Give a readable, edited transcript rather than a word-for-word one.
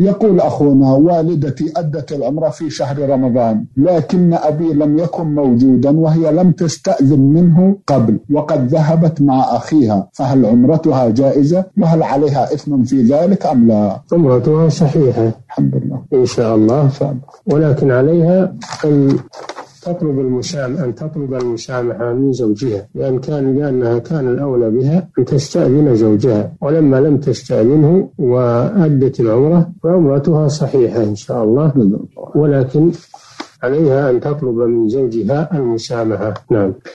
يقول أخونا: والدتي أدت العمرة في شهر رمضان، لكن أبي لم يكن موجودا وهي لم تستأذن منه قبل، وقد ذهبت مع أخيها، فهل عمرتها جائزة؟ وهل عليها إثم في ذلك أم لا؟ عمرتها صحيحة الحمد لله إن شاء الله، ولكن عليها أن تطلب المسامحة من زوجها، لأنها كان الأولى بها أن تستأذن زوجها، ولما لم تستأذنه وأدت العمرة فعمرتها صحيحة إن شاء الله، ولكن عليها أن تطلب من زوجها المسامحة. نعم.